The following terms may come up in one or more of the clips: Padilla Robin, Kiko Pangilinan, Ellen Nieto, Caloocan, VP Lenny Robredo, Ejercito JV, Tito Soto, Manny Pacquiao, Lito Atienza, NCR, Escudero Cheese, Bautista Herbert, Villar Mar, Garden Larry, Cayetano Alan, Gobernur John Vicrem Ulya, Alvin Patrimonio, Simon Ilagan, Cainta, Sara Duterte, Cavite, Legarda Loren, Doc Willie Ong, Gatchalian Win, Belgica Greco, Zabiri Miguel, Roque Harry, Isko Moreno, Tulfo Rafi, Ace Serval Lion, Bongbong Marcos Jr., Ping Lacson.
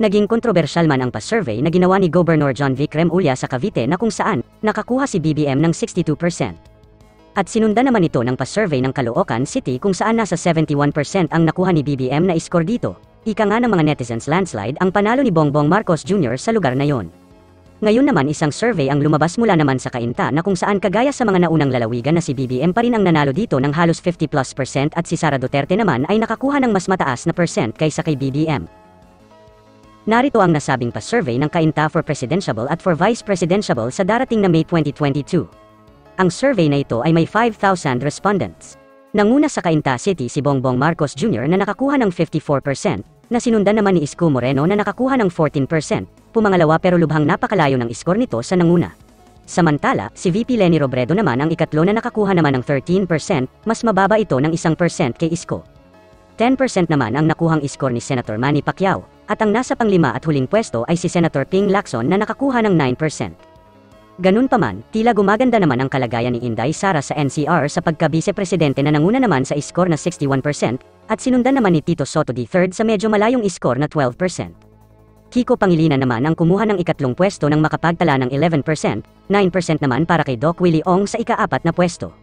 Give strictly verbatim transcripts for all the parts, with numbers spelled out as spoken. Naging kontrobersyal man ang pa-survey na ginawa ni Gobernur John Vicrem Ulya sa Cavite na kung saan nakakuha si B B M ng sixty-two percent. At sinundan naman ito ng pa-survey ng Caloocan City kung saan nasa seventy-one percent ang nakuha ni B B M na iskor dito. Ika nga ng mga netizens, landslide ang panalo ni Bongbong Marcos Junior sa lugar na yon. Ngayon naman, isang survey ang lumabas mula naman sa Cainta na kung saan kagaya sa mga naunang lalawigan na si B B M pa rin ang nanalo dito ng halos fifty plus percent at si Sara Duterte naman ay nakakuha ng mas mataas na percent kaysa kay B B M. Narito ang nasabing pa-survey ng Cainta for Presidentiable at for Vice Presidentiable sa darating na May twenty twenty-two. Ang survey na ito ay may five thousand respondents. Nanguna sa Cainta City si Bongbong Marcos Junior na nakakuha ng fifty-four percent, na sinundan naman ni Isko Moreno na nakakuha ng fourteen percent, pumangalawa pero lubhang napakalayo ng iskor nito sa nanguna. Samantala, si V P Lenny Robredo naman ang ikatlo na nakakuha naman ng thirteen percent, mas mababa ito ng one percent kay Isko. ten percent naman ang nakuhang iskor ni Senator Manny Pacquiao, at ang nasa panglima at huling pwesto ay si Senator Ping Lacson na nakakuha ng nine percent. Ganun paman, tila gumaganda naman ang kalagayan ni Inday Sara sa N C R sa pagka-vice-presidente na nanguna naman sa iskor na sixty-one percent, at sinundan naman ni Tito Soto the third sa medyo malayong iskor na twelve percent. Kiko Pangilinan naman ang kumuha ng ikatlong pwesto ng makapagtala ng eleven percent, nine percent naman para kay Doc Willie Ong sa ikaapat na pwesto.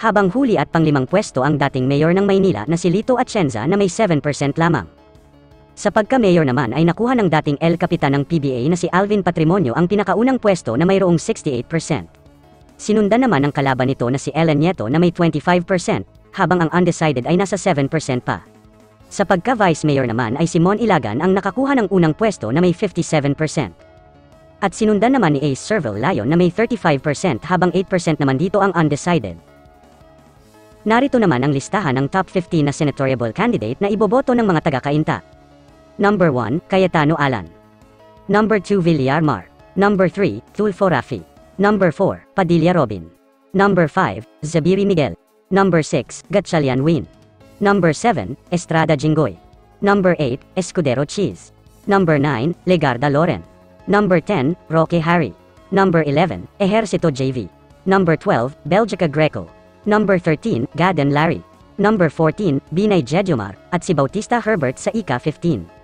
Habang huli at panglimang pwesto ang dating mayor ng Maynila na si Lito Atienza na may seven percent lamang. Sa pagka-mayor naman ay nakuha ng dating El Capitan ng P B A na si Alvin Patrimonio ang pinakaunang pwesto na mayroong sixty-eight percent. Sinundan naman ang kalaban nito na si Ellen Nieto na may twenty-five percent, habang ang undecided ay nasa seven percent pa. Sa pagka-vice mayor naman ay Simon Ilagan ang nakakuha ng unang pwesto na may fifty-seven percent. At sinundan naman ni Ace Serval Lion na may thirty-five percent, habang eight percent naman dito ang undecided. Narito naman ang listahan ng top fifteen na senatoriable candidate na iboboto ng mga taga-Cainta. Number one, Cayetano Alan. Number two, Villar Mar. Number three, Tulfo Rafi. Number four, Padilla Robin. Number five, Zabiri Miguel. Number six, Gatchalian Win. Number seven, Estrada Jingoy. Number eight, Escudero Cheese. Number nine, Legarda Loren. Number ten, Roque Harry. Number eleven, Ejercito J V. Number twelve, Belgica Greco. Number thirteen, Garden Larry. Number fourteen, Binay Jedumar, at si Bautista Herbert sa ika fifteen.